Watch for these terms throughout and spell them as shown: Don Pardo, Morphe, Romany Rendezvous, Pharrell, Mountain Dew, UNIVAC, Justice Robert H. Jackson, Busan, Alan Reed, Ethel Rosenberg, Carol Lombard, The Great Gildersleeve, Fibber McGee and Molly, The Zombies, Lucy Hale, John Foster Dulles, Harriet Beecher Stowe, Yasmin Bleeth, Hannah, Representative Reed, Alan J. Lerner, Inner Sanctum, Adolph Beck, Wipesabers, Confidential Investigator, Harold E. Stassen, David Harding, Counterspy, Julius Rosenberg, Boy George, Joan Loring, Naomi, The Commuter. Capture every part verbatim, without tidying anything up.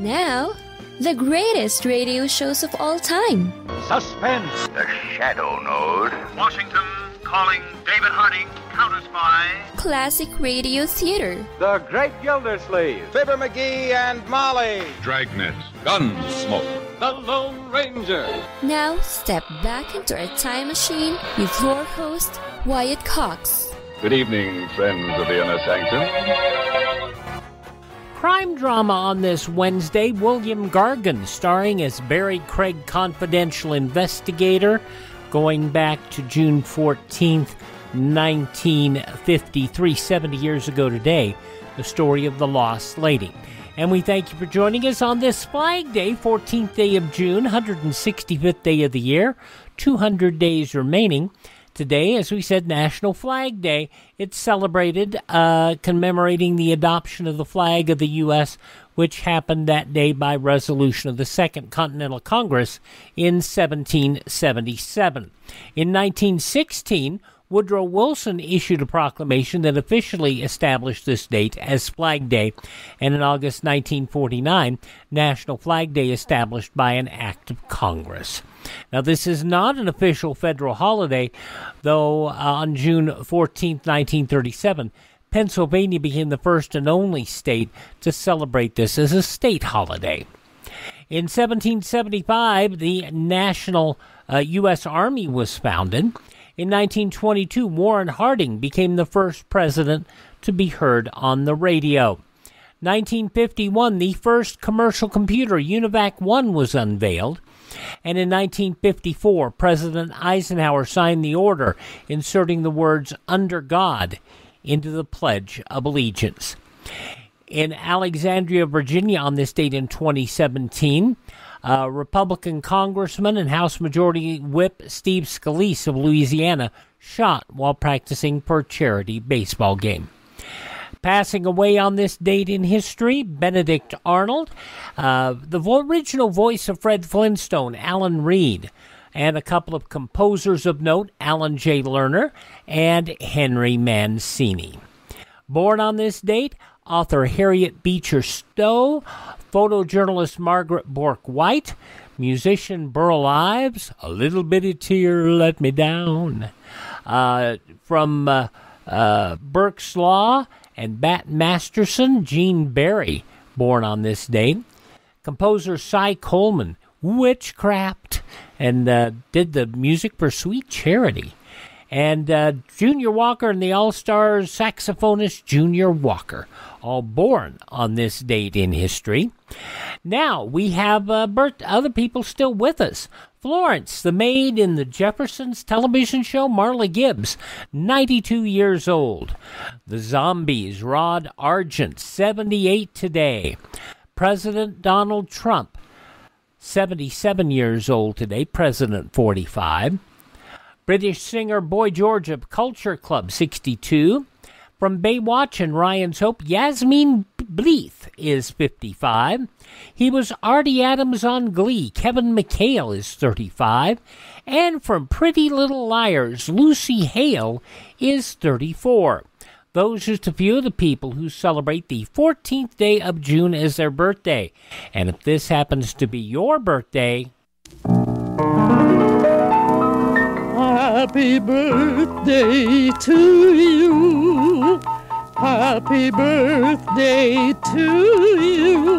And now, the greatest radio shows of all time. Suspense. The Shadow knows. Washington Calling, David Harding, Counterspy. Classic Radio Theater. The Great Gildersleeve. Fibber McGee and Molly. Dragnet. Gunsmoke. The Lone Ranger. Now, step back into a time machine with your host, Wyatt Cox. Good evening, friends of the Inner Sanctum. Crime drama on this Wednesday, William Gargan, starring as Barrie Craig confidential investigator, going back to June fourteenth, nineteen fifty-three, seventy years ago today, the story of the lost lady. And we thank you for joining us on this Flag Day, fourteenth day of June, one hundred sixty-fifth day of the year, two hundred days remaining. Today, as we said, National Flag Day. It's celebrated uh, commemorating the adoption of the flag of the U S, which happened that day by resolution of the Second Continental Congress in seventeen seventy-seven. In nineteen sixteen, Woodrow Wilson issued a proclamation that officially established this date as Flag Day, and in August nineteen forty-nine, National Flag Day established by an act of Congress. Now, this is not an official federal holiday, though uh, on June fourteenth, nineteen thirty-seven, Pennsylvania became the first and only state to celebrate this as a state holiday. In seventeen seventy-five, the National uh, U S Army was founded. In nineteen twenty-two, Warren Harding became the first president to be heard on the radio. nineteen fifty-one, the first commercial computer, UNIVAC one, was unveiled. And in nineteen fifty-four, President Eisenhower signed the order inserting the words "under God" into the Pledge of Allegiance. In Alexandria, Virginia, on this date in twenty seventeen, uh, Republican Congressman and House Majority Whip Steve Scalise of Louisiana shot while practicing for a charity baseball game. Passing away on this date in history, Benedict Arnold, uh, the original voice of Fred Flintstone, Alan Reed, and a couple of composers of note, Alan J. Lerner and Henry Mancini. Born on this date, author Harriet Beecher Stowe, photojournalist Margaret Bourke-White, musician Burl Ives, "A Little Bitty Tear Let Me Down," uh, from uh, uh, Burke's Law, and Bat Masterson, Gene Barry, born on this date. Composer Cy Coleman, Witchcraft, and uh, did the music for Sweet Charity. And uh, Junior Walker and the All-Stars saxophonist Junior Walker, all born on this date in history. Now, we have uh, birth- other people still with us. Florence, the maid in the Jeffersons television show, Marla Gibbs, ninety-two years old. The Zombies, Rod Argent, seventy-eight today. President Donald Trump, seventy-seven years old today, President forty-five. British singer Boy George of Culture Club, sixty-two. From Baywatch and Ryan's Hope, Yasmin Bleeth is fifty-five. He was Artie Adams on Glee. Kevin McHale is thirty-five. And from Pretty Little Liars, Lucy Hale is thirty-four. Those are just a few of the people who celebrate the fourteenth day of June as their birthday. And if this happens to be your birthday... Happy birthday to you. Happy birthday to you.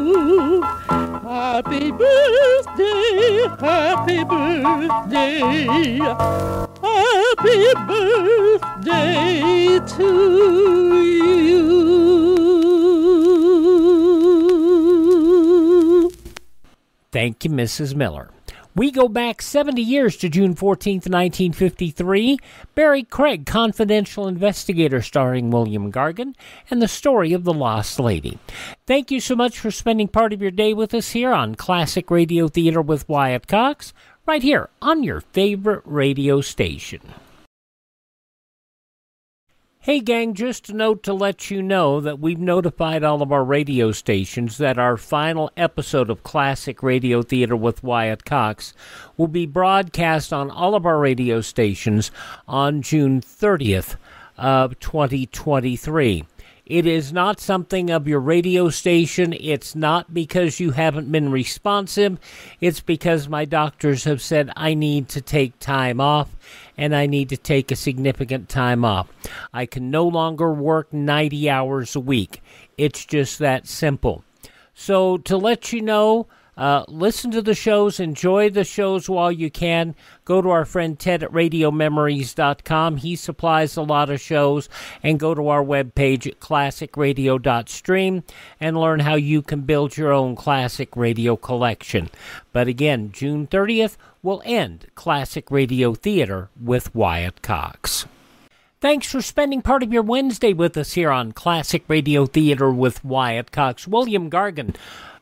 Happy birthday, happy birthday. Happy birthday to you. Thank you, Missus Miller. We go back seventy years to June fourteenth, nineteen fifty-three, Barrie Craig, confidential investigator starring William Gargan, and the story of the lost lady. Thank you so much for spending part of your day with us here on Classic Radio Theater with Wyatt Cox, right here on your favorite radio station. Hey gang, just a note to let you know that we've notified all of our radio stations that our final episode of Classic Radio Theater with Wyatt Cox will be broadcast on all of our radio stations on June thirtieth of twenty twenty-three. It is not something of your radio station. It's not because you haven't been responsive. It's because my doctors have said I need to take time off, and I need to take a significant time off. I can no longer work ninety hours a week. It's just that simple. So to let you know, Uh, listen to the shows, enjoy the shows while you can. Go to our friend Ted at radio memories dot com. He supplies a lot of shows. And go to our webpage at classic radio dot stream and learn how you can build your own classic radio collection. But again, June thirtieth, we'll end Classic Radio Theater with Wyatt Cox. Thanks for spending part of your Wednesday with us here on Classic Radio Theater with Wyatt Cox. William Gargan,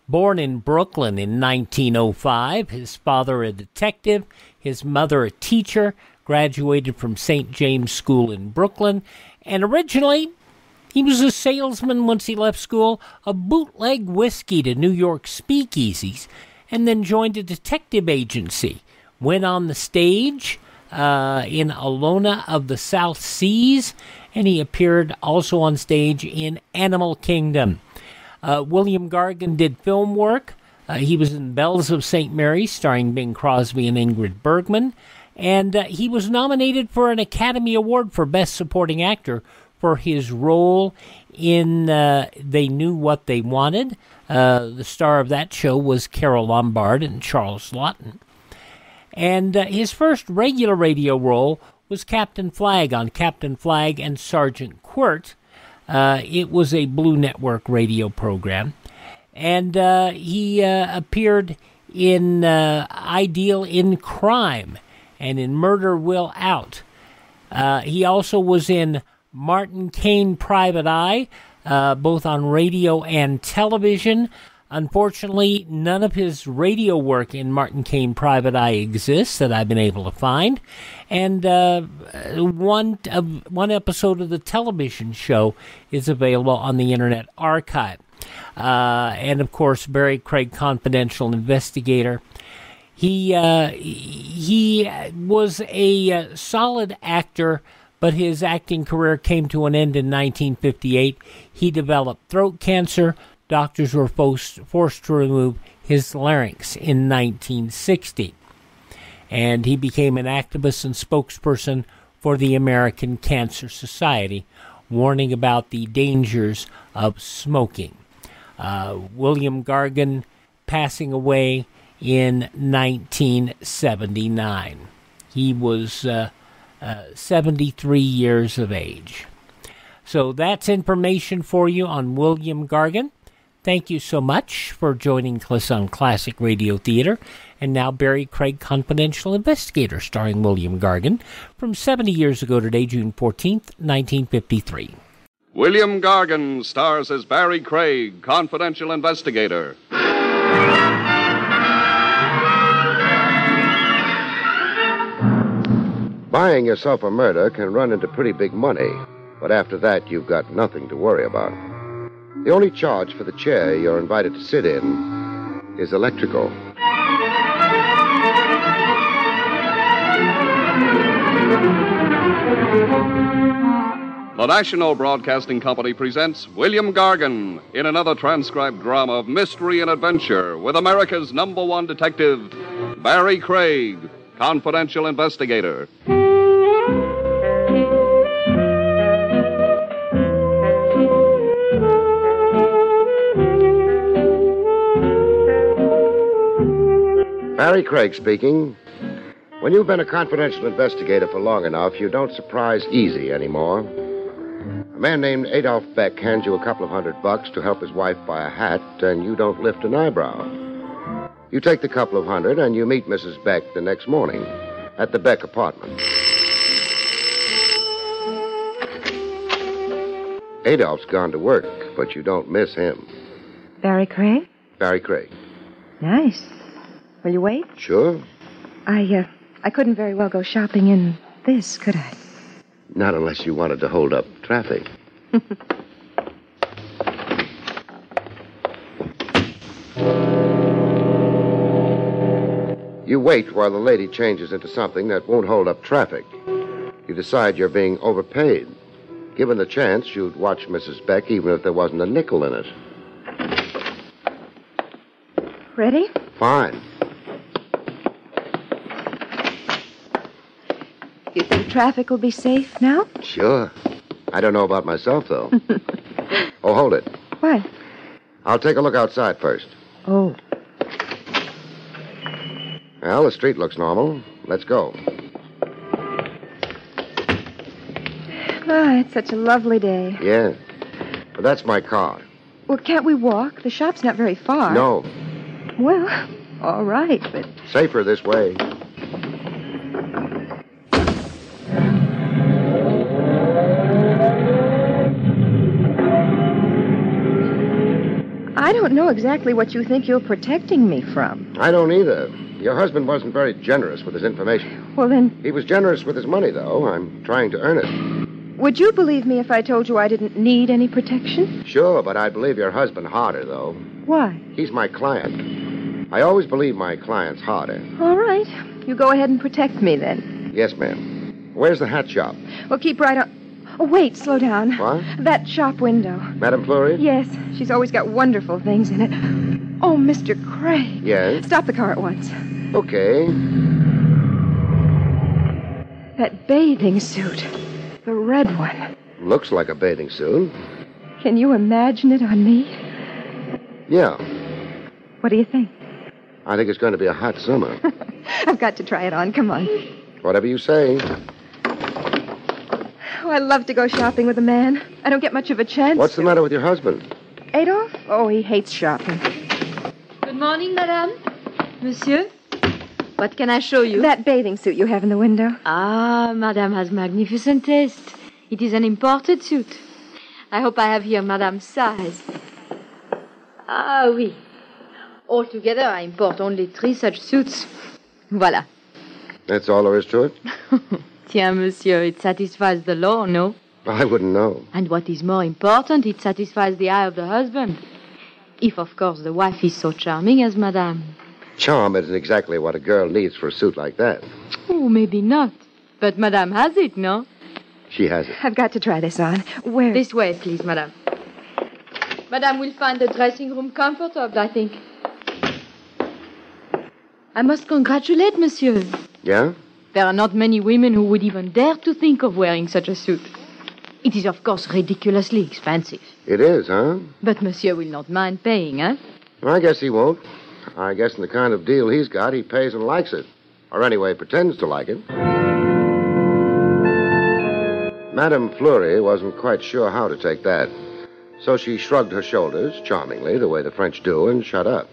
born in Brooklyn in nineteen oh five, his father a detective, his mother a teacher, graduated from Saint James School in Brooklyn, and originally he was a salesman once he left school, a bootleg whiskey to New York speakeasies, and then joined a detective agency, went on the stage uh, in Alona of the South Seas, and he appeared also on stage in Animal Kingdom. Uh, William Gargan did film work. Uh, he was in Bells of Saint Mary, starring Bing Crosby and Ingrid Bergman. And uh, he was nominated for an Academy Award for Best Supporting Actor for his role in uh, They Knew What They Wanted. Uh, the star of that show was Carol Lombard and Charles Lawton. And uh, his first regular radio role was Captain Flagg on Captain Flagg and Sergeant Quirt. Uh, it was a Blue Network radio program. And uh, he uh, appeared in uh, Ideal in Crime and in Murder Will Out. Uh, he also was in Martin Kane Private Eye, uh, both on radio and television. Unfortunately, none of his radio work in Martin Kane Private Eye exists that I've been able to find. And uh, one, uh, one episode of the television show is available on the Internet Archive. Uh, and, of course, Barrie Craig, confidential investigator. He, uh, he was a uh, solid actor, but his acting career came to an end in nineteen fifty-eight. He developed throat cancer. Doctors were forced, forced to remove his larynx in nineteen sixty. And he became an activist and spokesperson for the American Cancer Society, warning about the dangers of smoking. Uh, William Gargan passing away in nineteen seventy-nine. He was uh, uh, seventy-three years of age. So that's information for you on William Gargan. Thank you so much for joining us on Classic Radio Theater. And now Barrie Craig, confidential investigator, starring William Gargan, from seventy years ago today, June fourteenth, nineteen fifty-three. William Gargan stars as Barrie Craig, confidential investigator. Buying yourself a murder can run into pretty big money, but after that, you've got nothing to worry about. The only charge for the chair you're invited to sit in is electrical. The National Broadcasting Company presents William Gargan in another transcribed drama of mystery and adventure with America's number one detective, Barrie Craig, confidential investigator. Barrie Craig speaking. When you've been a confidential investigator for long enough, you don't surprise easy anymore. A man named Adolph Beck hands you a couple of hundred bucks to help his wife buy a hat, and you don't lift an eyebrow. You take the couple of hundred, and you meet Missus Beck the next morning at the Beck apartment. Adolph's gone to work, but you don't miss him. Barrie Craig? Barrie Craig. Nice. Will you wait? Sure. I, uh, I couldn't very well go shopping in this, could I? Not unless you wanted to hold up traffic. You wait while the lady changes into something that won't hold up traffic. You decide you're being overpaid. Given the chance, you'd watch Missus Beck even if there wasn't a nickel in it. Ready? Fine. You think traffic will be safe now? Sure. I don't know about myself, though. Oh, hold it. What? I'll take a look outside first. Oh. Well, the street looks normal. Let's go. Oh, it's such a lovely day. Yeah. But that's my car. Well, can't we walk? The shop's not very far. No. Well, all right, but... Safer this way. I don't know exactly what you think you're protecting me from. I don't either. Your husband wasn't very generous with his information. Well, then... He was generous with his money, though. I'm trying to earn it. Would you believe me if I told you I didn't need any protection? Sure, but I believe your husband harder, though. Why? He's my client. I always believe my clients harder. All right. You go ahead and protect me, then. Yes, ma'am. Where's the hat shop? Well, keep right on... Oh, wait, slow down. What? That shop window. Madame Fleury? Yes. She's always got wonderful things in it. Oh, Mister Craig. Yes? Stop the car at once. Okay. That bathing suit... The red one. Looks like a bathing suit. Can you imagine it on me? Yeah. What do you think? I think it's going to be a hot summer. I've got to try it on. Come on. Whatever you say. Oh, I love to go shopping with a man. I don't get much of a chance. What's the matter with your husband? Adolf? Oh, he hates shopping. Good morning, madame. Monsieur. What can I show you? That bathing suit you have in the window. Ah, Madame has magnificent taste. It is an imported suit. I hope I have here Madame's size. Ah, oui. Altogether, I import only three such suits. Voilà. That's all there is to it? Tiens, monsieur, it satisfies the law, no? I wouldn't know. And what is more important, it satisfies the eye of the husband. If, of course, the wife is so charming as Madame... Charm isn't exactly what a girl needs for a suit like that. Oh, maybe not. But Madame has it, no? She has it. I've got to try this on. Where? This way, please, Madame. Madame will find the dressing room comfortable, I think. I must congratulate Monsieur. Yeah? There are not many women who would even dare to think of wearing such a suit. It is, of course, ridiculously expensive. It is, huh? But Monsieur will not mind paying, eh? Well, I guess he won't. I guess in the kind of deal he's got, he pays and likes it. Or anyway, pretends to like it. Madame Fleury wasn't quite sure how to take that. So she shrugged her shoulders, charmingly, the way the French do, and shut up.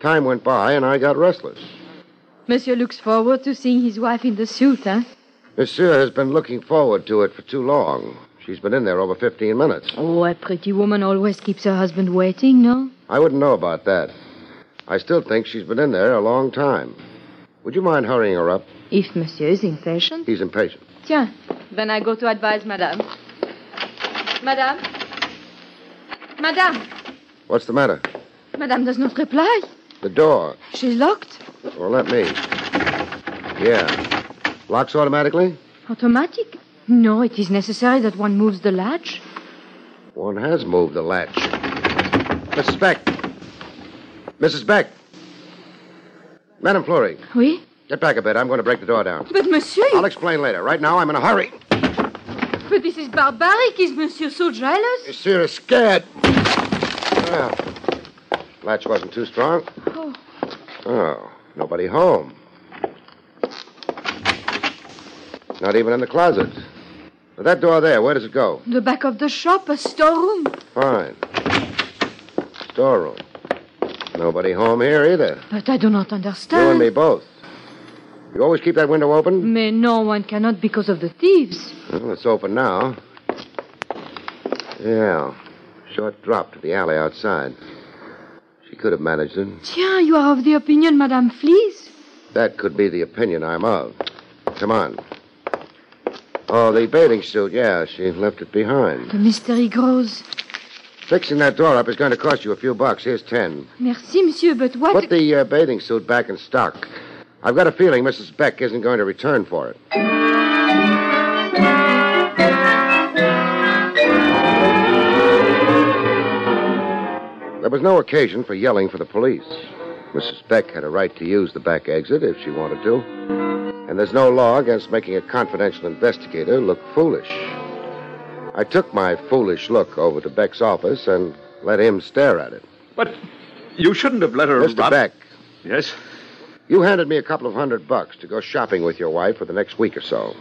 Time went by, and I got restless. Monsieur looks forward to seeing his wife in the suit, eh? Monsieur has been looking forward to it for too long. She's been in there over fifteen minutes. Oh, a pretty woman always keeps her husband waiting, no? I wouldn't know about that. I still think she's been in there a long time. Would you mind hurrying her up? If Monsieur is impatient. He's impatient. Tiens, then I go to advise Madame. Madame? Madame? What's the matter? Madame does not reply. The door. She's locked. Well, let me. Yeah. Locks automatically? Automatic? No, it is necessary that one moves the latch. One has moved the latch. Missus Beck. Missus Beck. Madame Fleury. Oui? Get back a bit. I'm going to break the door down. But, monsieur... I'll explain later. Right now, I'm in a hurry. But this is barbaric. Is monsieur so jealous? Monsieur is scared. Well, latch wasn't too strong. Oh. Oh, nobody home. Not even in the closet. But that door there, where does it go? The back of the shop, a storeroom. Fine. Storeroom. Nobody home here either. But I do not understand. You and me both. You always keep that window open? Mais no, one cannot because of the thieves. Well, it's open now. Yeah. Short drop to the alley outside. She could have managed it. Tiens, you are of the opinion Madame flees? That could be the opinion I'm of. Come on. Oh, the bathing suit, yeah, she left it behind. The mystery grows... Fixing that door up is going to cost you a few bucks. Here's ten. Merci, monsieur, but what... Put the uh, bathing suit back in stock. I've got a feeling Missus Beck isn't going to return for it. There was no occasion for yelling for the police. Missus Beck had a right to use the back exit if she wanted to. And there's no law against making a confidential investigator look foolish. I took my foolish look over to Beck's office and let him stare at it. But you shouldn't have let her... Mister Rob... Beck. Yes? You handed me a couple of hundred bucks to go shopping with your wife for the next week or so.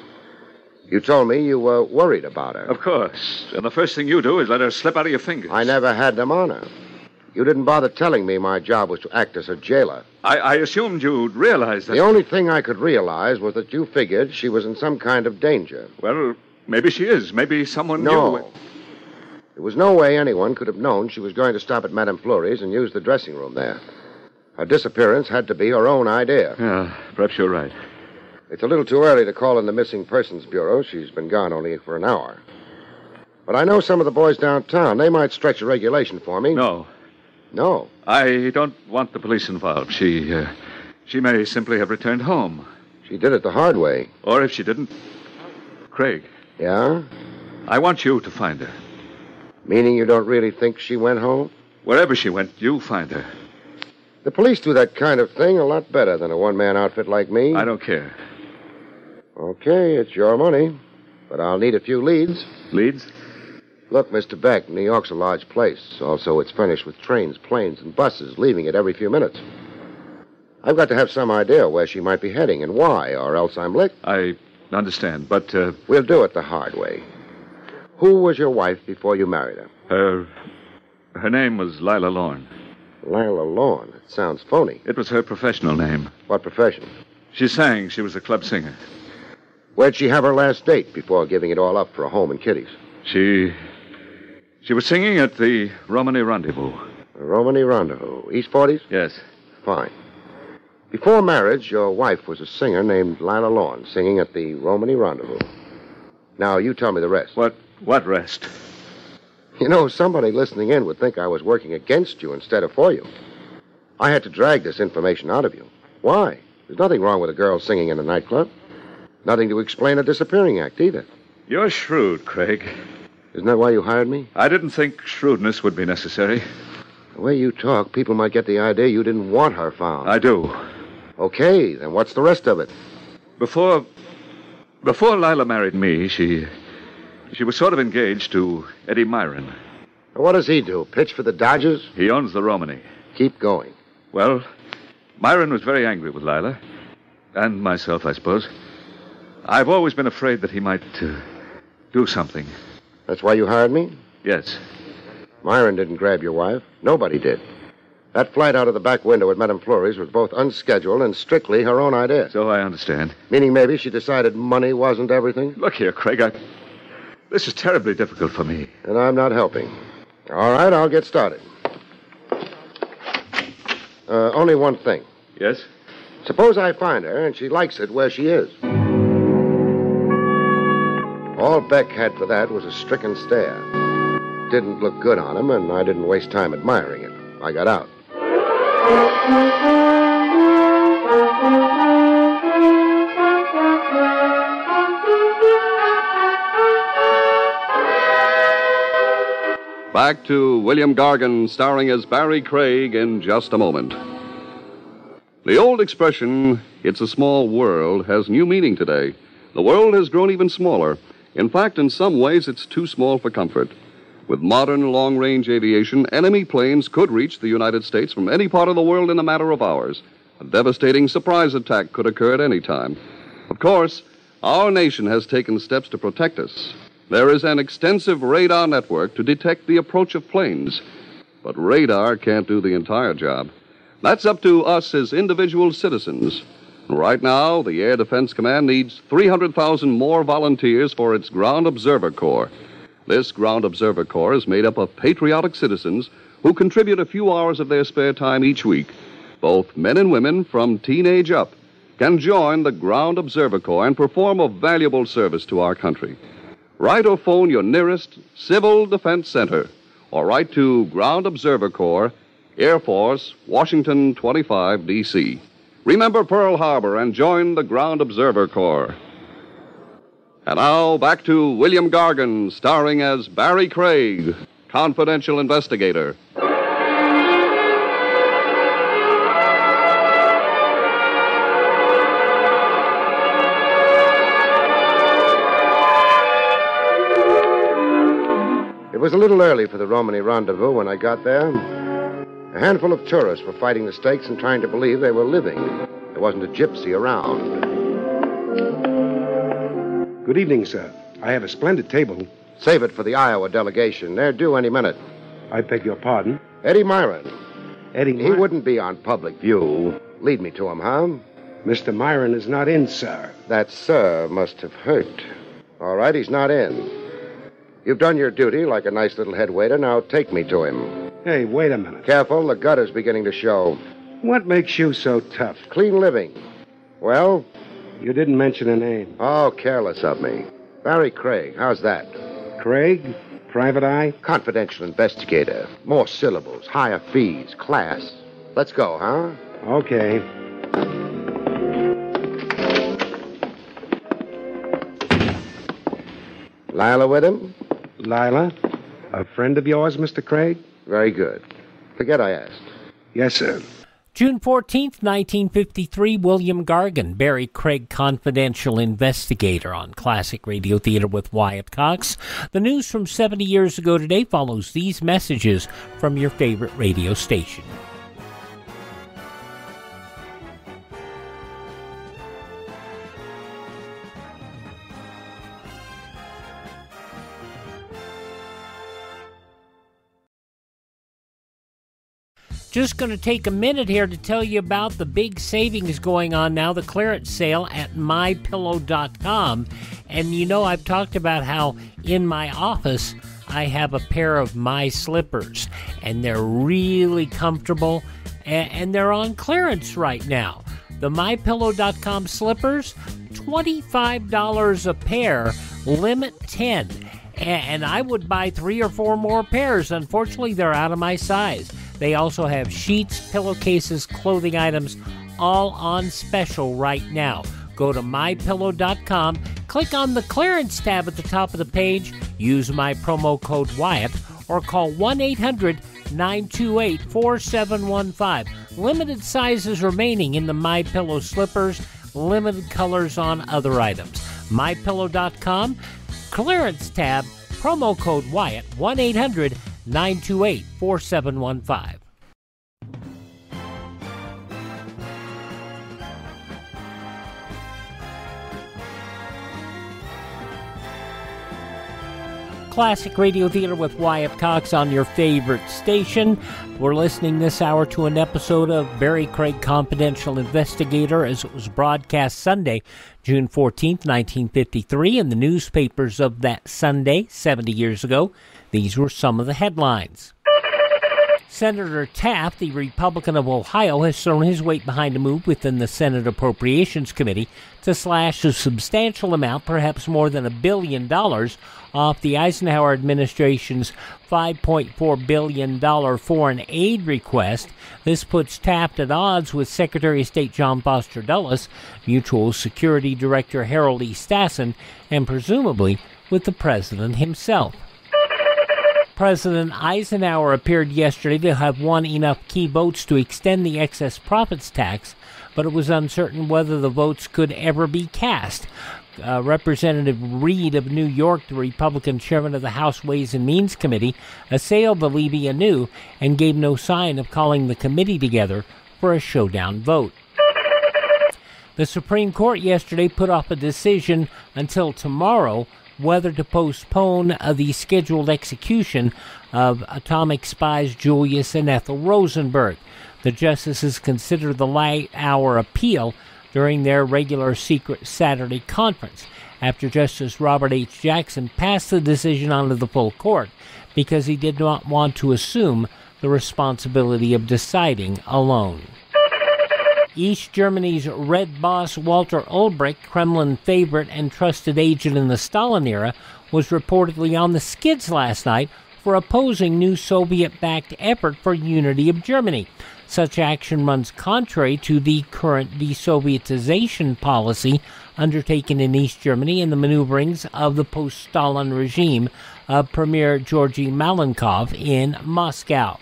You told me you were worried about her. Of course. And the first thing you do is let her slip out of your fingers. I never had them on her. You didn't bother telling me my job was to act as a jailer. I, I assumed you'd realize that... The only thing I could realize was that you figured she was in some kind of danger. Well, maybe she is. Maybe someone no. knew it. There was no way anyone could have known she was going to stop at Madame Fleury's and use the dressing room there. Her disappearance had to be her own idea. Yeah, perhaps you're right. It's a little too early to call in the Missing Persons Bureau. She's been gone only for an hour. But I know some of the boys downtown. They might stretch a regulation for me. No. No. I don't want the police involved. She, uh, she may simply have returned home. She did it the hard way. Or if she didn't, Craig. Yeah? I want you to find her. Meaning you don't really think she went home? Wherever she went, you find her. The police do that kind of thing a lot better than a one-man outfit like me. I don't care. Okay, it's your money. But I'll need a few leads. Leads? Look, Mister Beck, New York's a large place. Also, it's furnished with trains, planes, and buses, leaving it every few minutes. I've got to have some idea where she might be heading and why, or else I'm licked. I understand, but... Uh... We'll do it the hard way. Who was your wife before you married her? Her... Her name was Lila Lorne. Lila Lorne? That sounds phony. It was her professional name. What profession? She sang. She was a club singer. Where'd she have her last date before giving it all up for a home and kiddies? She... She was singing at the Romany Rendezvous. The Romany Rendezvous. East forties? Yes. Fine. Before marriage, your wife was a singer named Lila Lorne, singing at the Romany Rendezvous. Now, you tell me the rest. What... What rest? You know, somebody listening in would think I was working against you instead of for you. I had to drag this information out of you. Why? There's nothing wrong with a girl singing in a nightclub. Nothing to explain a disappearing act, either. You're shrewd, Craig. Isn't that why you hired me? I didn't think shrewdness would be necessary. The way you talk, people might get the idea you didn't want her found. I do. Okay, then what's the rest of it? Before... Before Lila married me, she... She was sort of engaged to Eddie Myron. What does he do? Pitch for the Dodgers? He owns the Romany. Keep going. Well, Myron was very angry with Lila. And myself, I suppose. I've always been afraid that he might uh, do something. That's why you hired me? Yes. Myron didn't grab your wife. Nobody did. That flight out of the back window at Madame Fleury's was both unscheduled and strictly her own idea. So I understand. Meaning maybe she decided money wasn't everything? Look here, Craig, I... This is terribly difficult for me. And I'm not helping. All right, I'll get started. Uh, only one thing. Yes? Suppose I find her and she likes it where she is. All Beck had for that was a stricken stare. Didn't look good on him, and I didn't waste time admiring it. I got out. Back to William Gargan, starring as Barrie Craig, in just a moment. The old expression, "It's a small world," has new meaning today. The world has grown even smaller. In fact, in some ways, it's too small for comfort. With modern long-range aviation, enemy planes could reach the United States from any part of the world in a matter of hours. A devastating surprise attack could occur at any time. Of course, our nation has taken steps to protect us. There is an extensive radar network to detect the approach of planes. But radar can't do the entire job. That's up to us as individual citizens. Right now, the Air Defense Command needs three hundred thousand more volunteers for its Ground Observer Corps. This Ground Observer Corps is made up of patriotic citizens who contribute a few hours of their spare time each week. Both men and women from teenage up can join the Ground Observer Corps and perform a valuable service to our country. Write or phone your nearest Civil Defense Center or write to Ground Observer Corps, Air Force, Washington twenty-five, D C Remember Pearl Harbor and join the Ground Observer Corps. And now back to William Gargan, starring as Barrie Craig, confidential investigator. It was a little early for the Romany Rendezvous when I got there. A handful of tourists were fighting the stakes and trying to believe they were living. There wasn't a gypsy around. Good evening, sir. I have a splendid table. Save it for the Iowa delegation. They're due any minute. I beg your pardon? Eddie Myron. Eddie Myron? He wouldn't be on public view. Lead me to him, huh? Mister Myron is not in, sir. That sir must have hurt. All right, he's not in. You've done your duty like a nice little head waiter. Now take me to him. Hey, wait a minute. Careful, the gutter's beginning to show. What makes you so tough? Clean living. Well? You didn't mention a name. Oh, careless of me. Barrie Craig, how's that? Craig? Private Eye? Confidential investigator. More syllables, higher fees, class. Let's go, huh? Okay. Lila with him? Lila? A friend of yours, Mister Craig? Very good. Forget I asked. Yes, sir. June fourteenth, nineteen fifty-three, William Gargan, Barrie Craig confidential investigator on Classic Radio Theater with Wyatt Cox. The news from seventy years ago today follows these messages from your favorite radio station. Just going to take a minute here to tell you about the big savings going on now, the clearance sale at my pillow dot com. And you know, I've talked about how in my office I have a pair of My Slippers, and they're really comfortable, and they're on clearance right now. The my pillow dot com slippers, twenty-five dollars a pair, limit ten. And I would buy three or four more pairs. Unfortunately, they're out of my size. They also have sheets, pillowcases, clothing items, all on special right now. Go to my pillow dot com, click on the clearance tab at the top of the page, use my promo code Wyatt, or call one eight hundred, nine two eight, four seven one five. Limited sizes remaining in the MyPillow slippers, limited colors on other items. my pillow dot com, clearance tab, promo code Wyatt, one eight hundred, nine two eight, four seven one five. Classic Radio Theater with Wyatt Cox on your favorite station. We're listening this hour to an episode of Barrie Craig Confidential Investigator as it was broadcast Sunday, June fourteenth, nineteen fifty-three, in the newspapers of that Sunday, seventy years ago. These were some of the headlines. Senator Taft, the Republican of Ohio, has thrown his weight behind a move within the Senate Appropriations Committee to slash a substantial amount, perhaps more than a billion dollars, off the Eisenhower administration's five point four billion dollars foreign aid request. This puts Taft at odds with Secretary of State John Foster Dulles, Mutual Security Director Harold E. Stassen, and presumably with the president himself. President Eisenhower appeared yesterday to have won enough key votes to extend the excess profits tax, but it was uncertain whether the votes could ever be cast. Uh, Representative Reed of New York, the Republican chairman of the House Ways and Means Committee, assailed the levy anew and gave no sign of calling the committee together for a showdown vote. The Supreme Court yesterday put off a decision until tomorrow whether to postpone uh, the scheduled execution of atomic spies Julius and Ethel Rosenberg. The justices considered the late-hour appeal during their regular secret Saturday conference, after Justice Robert H. Jackson passed the decision onto the full court because he did not want to assume the responsibility of deciding alone. East Germany's Red boss Walter Ulbricht, Kremlin favorite and trusted agent in the Stalin era, was reportedly on the skids last night for opposing new Soviet-backed effort for unity of Germany. Such action runs contrary to the current desovietization policy undertaken in East Germany and the maneuverings of the post-Stalin regime of Premier Georgy Malenkov in Moscow.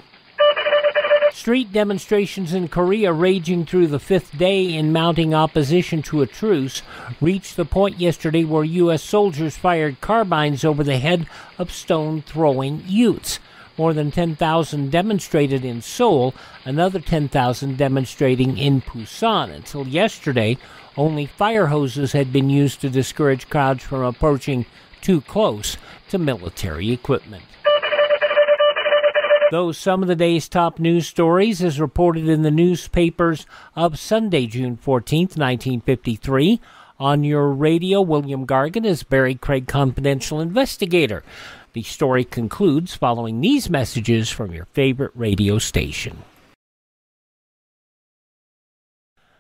Street demonstrations in Korea raging through the fifth day in mounting opposition to a truce reached the point yesterday where U S soldiers fired carbines over the head of stone-throwing youths. More than ten thousand demonstrated in Seoul, another ten thousand demonstrating in Busan. Until yesterday, only fire hoses had been used to discourage crowds from approaching too close to military equipment. Those some of the day's top news stories as reported in the newspapers of Sunday, June fourteenth, nineteen fifty-three. On your radio, William Gargan is Barrie Craig Confidential Investigator. The story concludes following these messages from your favorite radio station.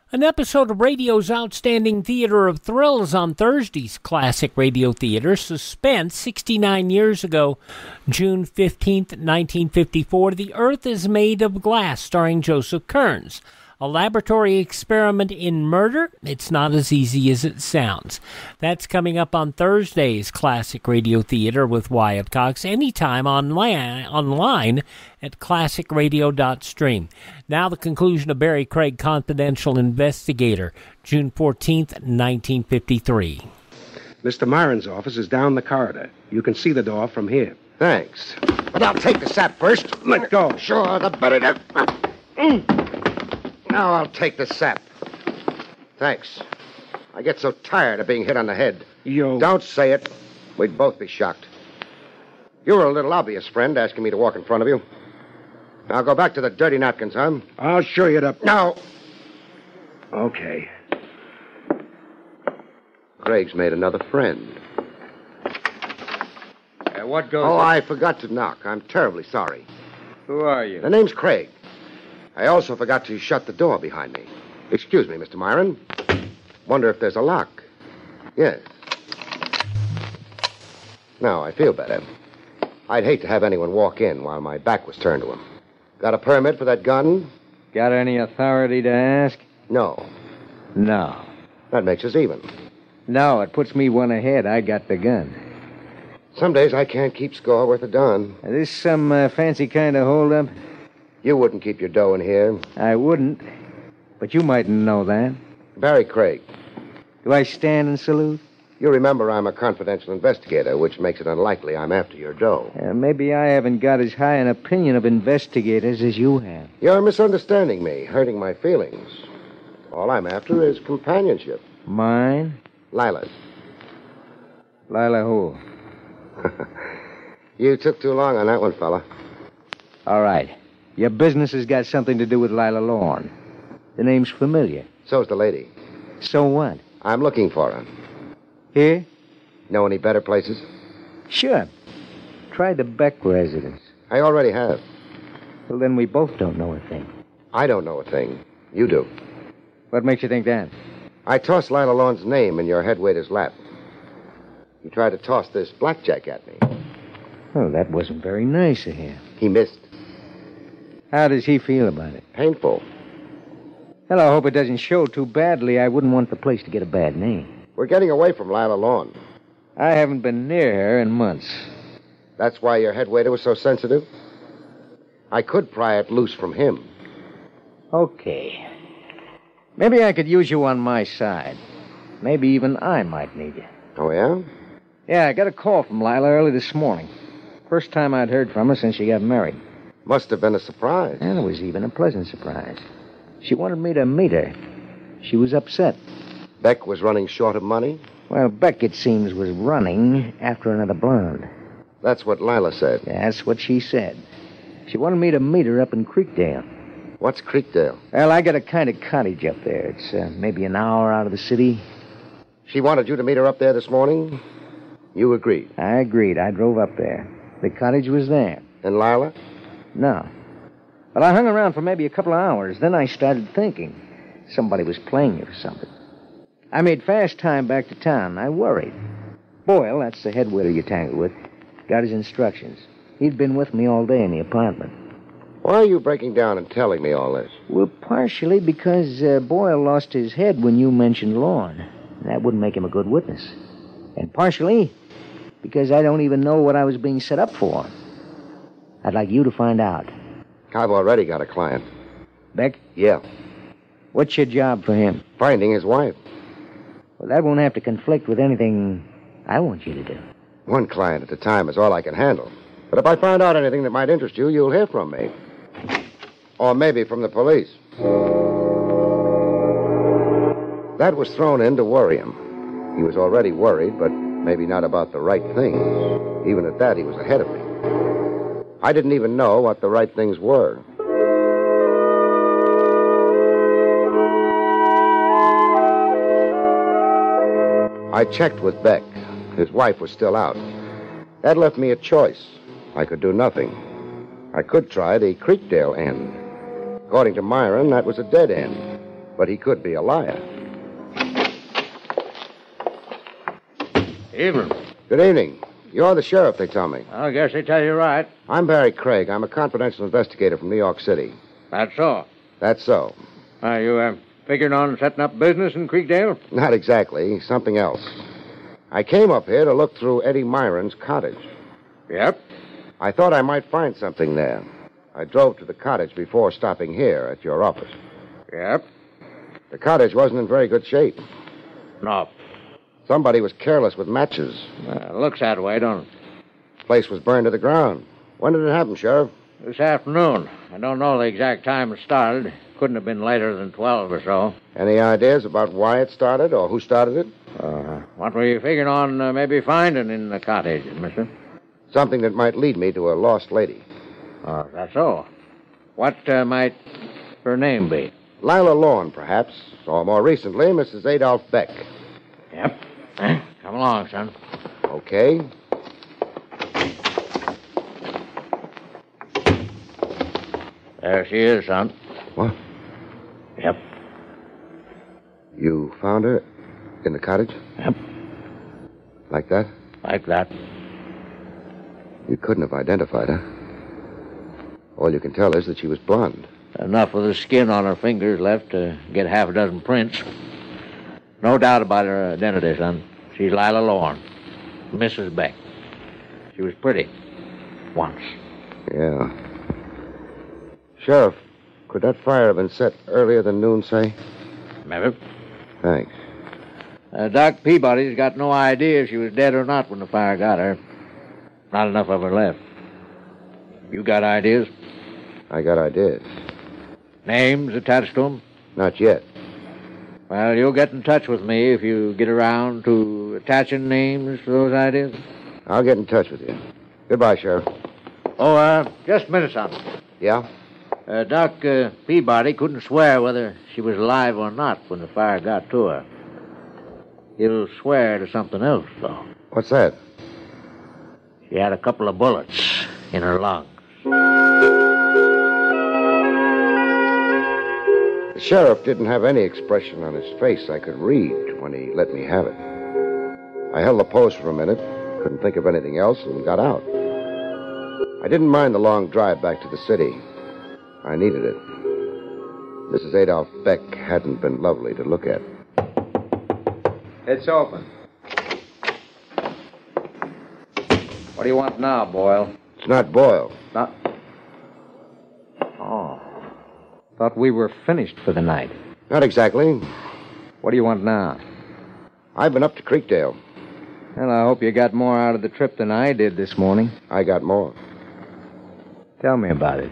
An episode of radio's outstanding theater of thrills on Thursday's Classic Radio Theater, Suspense, sixty-nine years ago, June fifteenth, nineteen fifty-four, The Earth is Made of Glass, starring Joseph Kearns. A laboratory experiment in murder? It's not as easy as it sounds. That's coming up on Thursday's Classic Radio Theater with Wyatt Cox, anytime online, online at classic radio dot stream. Now the conclusion of Barrie Craig Confidential Investigator, June fourteenth, nineteen fifty-three. Mister Myron's office is down the corridor. You can see the door from here. Thanks. But I'll take the sap first. Let go. Sure, the better. Mm. Now I'll take the sap. Thanks. I get so tired of being hit on the head. You... Don't say it. We'd both be shocked. You were a little obvious, friend, asking me to walk in front of you. Now go back to the dirty napkins, huh? I'll show you the... Now. Okay. Craig's made another friend. Uh, what goes... Oh, I forgot to knock. I'm terribly sorry. Who are you? The name's Craig. I also forgot to shut the door behind me. Excuse me, Mister Myron. Wonder if there's a lock. Yes. Now, I feel better. I'd hate to have anyone walk in while my back was turned to him. Got a permit for that gun? Got any authority to ask? No. No. That makes us even. No, it puts me one ahead. I got the gun. Some days I can't keep score worth a darn. Is this some uh, fancy kind of holdup? You wouldn't keep your dough in here. I wouldn't, but you mightn't know that. Barrie Craig. Do I stand and salute? You remember I'm a confidential investigator, which makes it unlikely I'm after your dough. Uh, maybe I haven't got as high an opinion of investigators as you have. You're misunderstanding me, hurting my feelings. All I'm after is companionship. Mine? Lila's. Lila who? You took too long on that one, fella. All right. Your business has got something to do with Lila Lorne. The name's familiar. So's the lady. So what? I'm looking for her. Here? Know any better places? Sure. Try the Beck residence. I already have. Well, then we both don't know a thing. I don't know a thing. You do. What makes you think that? I tossed Lila Lorne's name in your head waiter's lap. You tried to toss this blackjack at me. Well, that wasn't very nice of him. He missed. How does he feel about it? Painful. Well, I hope it doesn't show too badly. I wouldn't want the place to get a bad name. We're getting away from Lila Lorne. I haven't been near her in months. That's why your head waiter was so sensitive? I could pry it loose from him. Okay. Maybe I could use you on my side. Maybe even I might need you. Oh, yeah? Yeah, I got a call from Lila early this morning. First time I'd heard from her since she got married. Must have been a surprise. And it was even a pleasant surprise. She wanted me to meet her. She was upset. Beck was running short of money? Well, Beck, it seems, was running after another blonde. That's what Lila said. That's what she said. She wanted me to meet her up in Creekdale. What's Creekdale? Well, I got a kind of cottage up there. It's uh, maybe an hour out of the city. She wanted you to meet her up there this morning? You agreed? I agreed. I drove up there. The cottage was there. And Lila? No. But I hung around for maybe a couple of hours. Then I started thinking. Somebody was playing you for something. I made fast time back to town. I worried. Boyle, that's the head waiter you tangled with, got his instructions. He'd been with me all day in the apartment. Why are you breaking down and telling me all this? Well, partially because uh, Boyle lost his head when you mentioned Lorne. That wouldn't make him a good witness. And partially because I don't even know what I was being set up for. I'd like you to find out. I've already got a client. Beck? Yeah. What's your job for him? Finding his wife. Well, that won't have to conflict with anything I want you to do. One client at a time is all I can handle. But if I find out anything that might interest you, you'll hear from me. Or maybe from the police. That was thrown in to worry him. He was already worried, but maybe not about the right things. Even at that, he was ahead of me. I didn't even know what the right things were. I checked with Beck. His wife was still out. That left me a choice. I could do nothing. I could try the Creekdale end. According to Myron, that was a dead end. But he could be a liar. Evening. Good evening. You're the sheriff, they tell me. I guess they tell you right. I'm Barrie Craig. I'm a confidential investigator from New York City. That's so. That's so. Are you uh, figuring on setting up business in Creekdale? Not exactly. Something else. I came up here to look through Eddie Myron's cottage. Yep. I thought I might find something there. I drove to the cottage before stopping here at your office. Yep. The cottage wasn't in very good shape. No. Somebody was careless with matches. Well, looks that way, don't it? The place was burned to the ground. When did it happen, Sheriff? This afternoon. I don't know the exact time it started. Couldn't have been later than twelve or so. Any ideas about why it started or who started it? Uh, what were you figuring on uh, maybe finding in the cottage, mister? Something that might lead me to a lost lady. Oh, that's so. What uh, might her name be? Lila Lorne, perhaps, or more recently, Missus Adolph Beck. Yep. Come along, son. Okay. There she is, son. What? Yep. You found her in the cottage? Yep. Like that? Like that. You couldn't have identified her. All you can tell is that she was blonde. Enough of the skin on her fingers left to get half a dozen prints. No doubt about her identity, son. She's Lila Lorne, Missus Beck. She was pretty. Once. Yeah. Sheriff, could that fire have been set earlier than noon, say? Never. Thanks. Uh, Doc Peabody's got no idea if she was dead or not when the fire got her. Not enough of her left. You got ideas? I got ideas. Names attached to them? Not yet. Well, you'll get in touch with me if you get around to attaching names to those ideas. I'll get in touch with you. Goodbye, Sheriff. Oh, uh, just a minute, son. Yeah? Uh, Doc uh, Peabody couldn't swear whether she was alive or not when the fire got to her. He'll swear to something else, though. What's that? She had a couple of bullets in her lungs. The sheriff didn't have any expression on his face I could read when he let me have it. I held the post for a minute, couldn't think of anything else, and got out. I didn't mind the long drive back to the city. I needed it. Missus Adolph Beck hadn't been lovely to look at. It's open. What do you want now, Boyle? It's not Boyle. Not... Oh. Thought we were finished for the night. Not exactly. What do you want now? I've been up to Creekdale. Well, I hope you got more out of the trip than I did this morning. I got more. Tell me about it.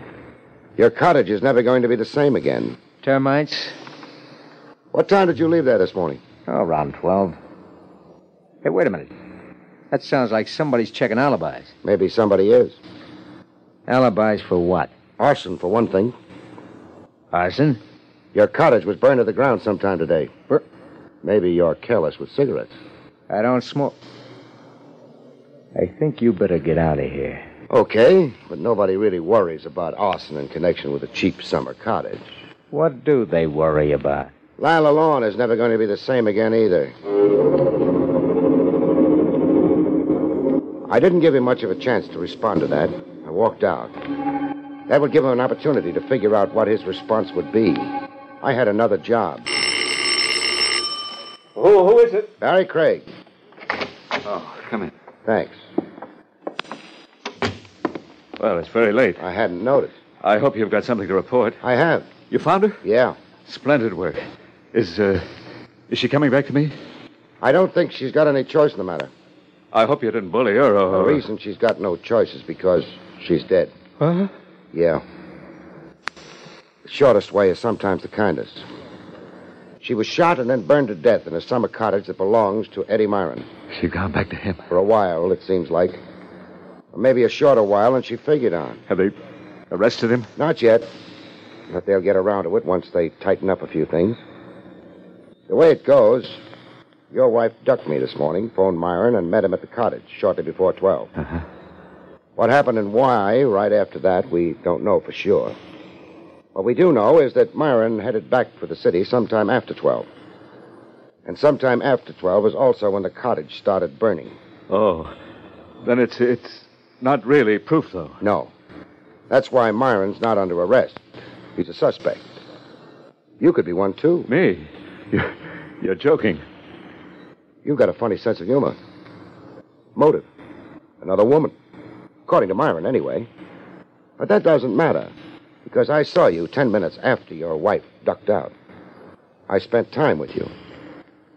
Your cottage is never going to be the same again. Termites? What time did you leave there this morning? Oh, around twelve. Hey, wait a minute. That sounds like somebody's checking alibis. Maybe somebody is. Alibis for what? Arson, for one thing. Arson? Your cottage was burned to the ground sometime today. Bur- Maybe you're careless with cigarettes. I don't smoke. I think you better get out of here. Okay, but nobody really worries about arson in connection with a cheap summer cottage. What do they worry about? Lila Lorne is never going to be the same again either. I didn't give him much of a chance to respond to that. I walked out. That would give him an opportunity to figure out what his response would be. I had another job. Who, who is it? Barrie Craig. Oh, come in. Thanks. Well, it's very late. I hadn't noticed. I hope you've got something to report. I have. You found her? Yeah. Splendid work. Is, uh, is she coming back to me? I don't think she's got any choice in the matter. I hope you didn't bully her or... The reason she's got no choice is because she's dead. Huh? Yeah. The shortest way is sometimes the kindest. She was shot and then burned to death in a summer cottage that belongs to Eddie Myron. She'd gone back to him? For a while, it seems like. Or maybe a shorter while than she figured on. Have they arrested him? Not yet. But they'll get around to it once they tighten up a few things. The way it goes, your wife ducked me this morning, phoned Myron, and met him at the cottage shortly before twelve. Uh-huh. What happened and why, right after that, we don't know for sure. What we do know is that Myron headed back for the city sometime after twelve. And sometime after twelve was also when the cottage started burning. Oh. Then it's it's not really proof, though. No. That's why Myron's not under arrest. He's a suspect. You could be one, too. Me? You're, you're joking. You've got a funny sense of humor. Motive. Another woman. According to Myron, anyway. But that doesn't matter, because I saw you ten minutes after your wife ducked out. I spent time with you.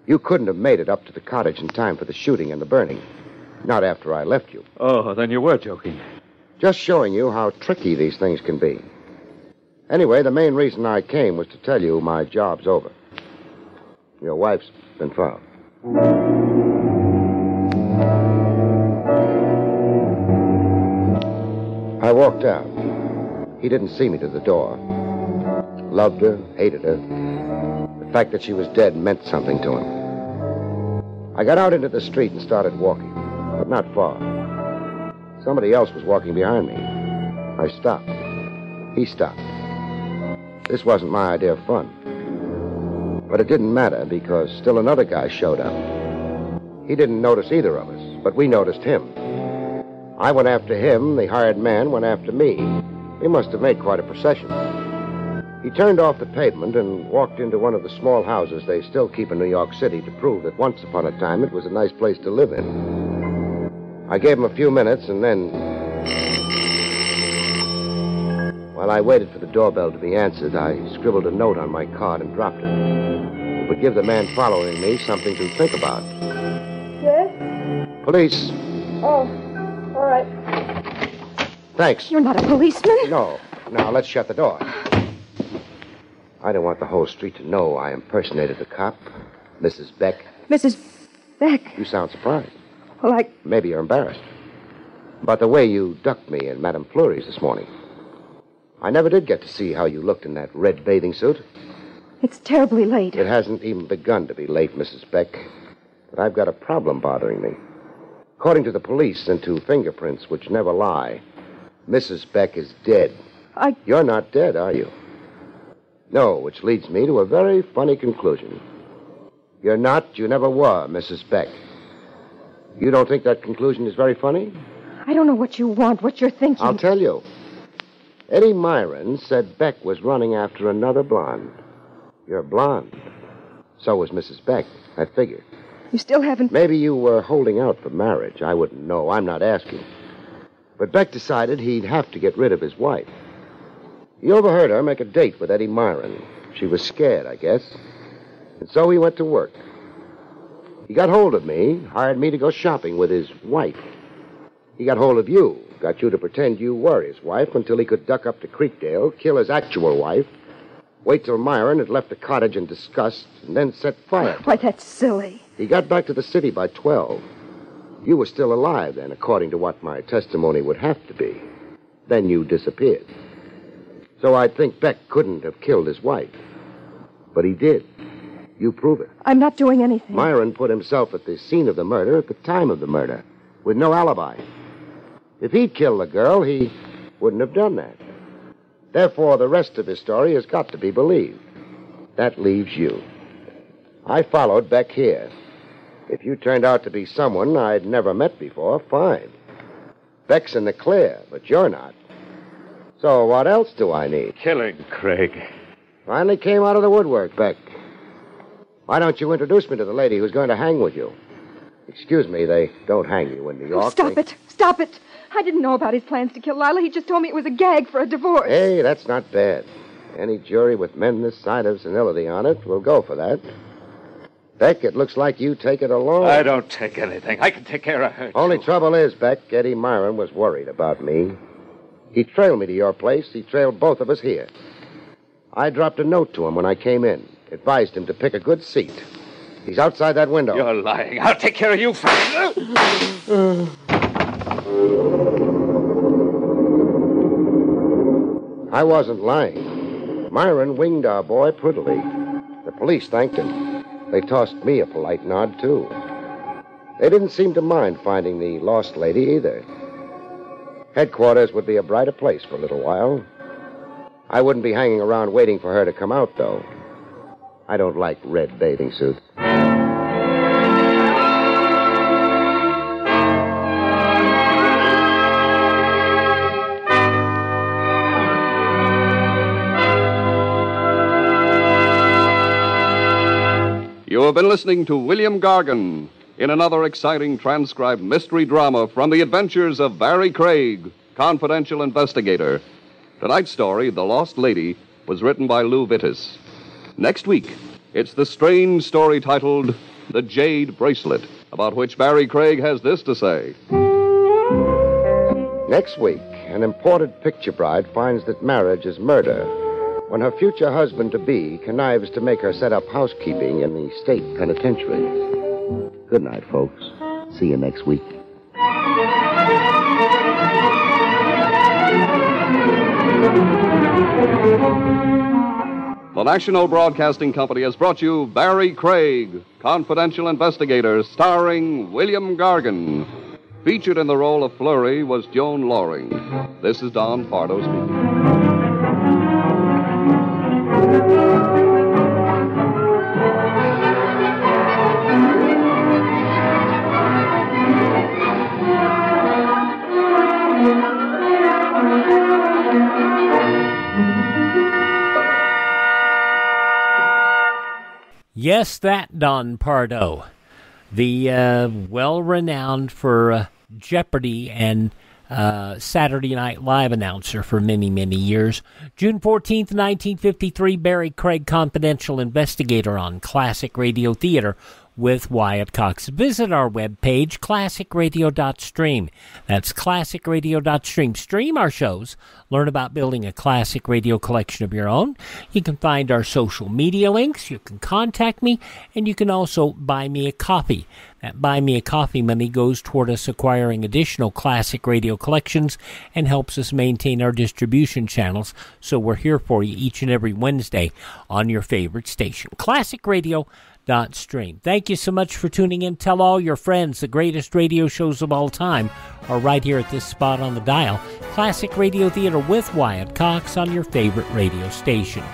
You couldn't have made it up to the cottage in time for the shooting and the burning. Not after I left you. Oh, then you were joking. Just showing you how tricky these things can be. Anyway, the main reason I came was to tell you my job's over. Your wife's been found. I walked out. He didn't see me to the door. Loved her, hated her. The fact that she was dead meant something to him. I got out into the street and started walking, but not far. Somebody else was walking behind me. I stopped. He stopped. This wasn't my idea of fun. But it didn't matter because still another guy showed up. He didn't notice either of us, but we noticed him. I went after him, the hired man went after me. We must have made quite a procession. He turned off the pavement and walked into one of the small houses they still keep in New York City to prove that once upon a time it was a nice place to live in. I gave him a few minutes and then... While I waited for the doorbell to be answered, I scribbled a note on my card and dropped it. It would give the man following me something to think about. Yes? Police. Oh, all right. Thanks. You're not a policeman? No. Now, let's shut the door. I don't want the whole street to know I impersonated the cop. Missus Beck. Missus Beck? You sound surprised. Well, I... Maybe you're embarrassed. About the way you ducked me in Madame Fleury's this morning. I never did get to see how you looked in that red bathing suit. It's terribly late. It hasn't even begun to be late, Missus Beck. But I've got a problem bothering me. According to the police and to fingerprints, which never lie, Missus Beck is dead. I... You're not dead, are you? No, which leads me to a very funny conclusion. You're not, you never were, Missus Beck. You don't think that conclusion is very funny? I don't know what you want, what you're thinking. I'll tell you. Eddie Myron said Beck was running after another blonde. You're blonde. So was Missus Beck, I figure. You still haven't... Maybe you were holding out for marriage. I wouldn't know. I'm not asking. But Beck decided he'd have to get rid of his wife. He overheard her make a date with Eddie Myron. She was scared, I guess. And so he went to work. He got hold of me, hired me to go shopping with his wife. He got hold of you. Got you to pretend you were his wife until he could duck up to Creekdale, kill his actual wife, wait till Myron had left the cottage in disgust, and then set fire. Why, that's silly. He got back to the city by twelve. You were still alive then, according to what my testimony would have to be. Then you disappeared. So I think Beck couldn't have killed his wife. But he did. You prove it. I'm not doing anything. Myron put himself at the scene of the murder at the time of the murder, with no alibi. If he'd killed the girl, he wouldn't have done that. Therefore, the rest of his story has got to be believed. That leaves you. I followed Beck here. If you turned out to be someone I'd never met before, fine. Beck's in the clear, but you're not. So what else do I need? Killing, Craig. Finally came out of the woodwork, Beck. Why don't you introduce me to the lady who's going to hang with you? Excuse me, they don't hang you in New York. Oh, stop they... it. Stop it. I didn't know about his plans to kill Lila. He just told me it was a gag for a divorce. Hey, that's not bad. Any jury with men this side of senility on it will go for that. Beck, it looks like you take it alone. I don't take anything. I can take care of her, too. Only trouble is, Beck, Eddie Myron was worried about me. He trailed me to your place. He trailed both of us here. I dropped a note to him when I came in. Advised him to pick a good seat. He's outside that window. You're lying. I'll take care of you, Frank. I wasn't lying. Myron winged our boy prettily. The police thanked him. They tossed me a polite nod, too. They didn't seem to mind finding the lost lady, either. Headquarters would be a brighter place for a little while. I wouldn't be hanging around waiting for her to come out, though. I don't like red bathing suits. You have been listening to William Gargan in another exciting transcribed mystery drama from the adventures of Barrie Craig, confidential investigator. Tonight's story, The Lost Lady, was written by Lou Vittis. Next week, it's the strange story titled The Jade Bracelet, about which Barrie Craig has this to say. Next week, an imported picture bride finds that marriage is murder when her future husband-to-be connives to make her set up housekeeping in the state penitentiary. Good night, folks. See you next week. The National Broadcasting Company has brought you Barrie Craig, confidential investigator, starring William Gargan. Featured in the role of Fleury was Joan Loring. This is Don Pardo speaking. Yes, that Don Pardo, the uh, well-renowned for uh, Jeopardy and uh, Saturday Night Live announcer for many, many years. June fourteenth, nineteen fifty-three, Barrie Craig, confidential investigator on Classic Radio Theater with Wyatt Cox. Visit our webpage, classic radio dot stream. That's classic radio dot stream. Stream our shows. Learn about building a classic radio collection of your own. You can find our social media links. You can contact me. And you can also buy me a coffee. That buy me a coffee money goes toward us acquiring additional classic radio collections and helps us maintain our distribution channels. So we're here for you each and every Wednesday on your favorite station. classic radio dot stream. Thank you so much for tuning in. Tell all your friends. The greatest radio shows of all time are right here at this spot on the dial. Classic Radio Theater with Wyatt Cox on your favorite radio station.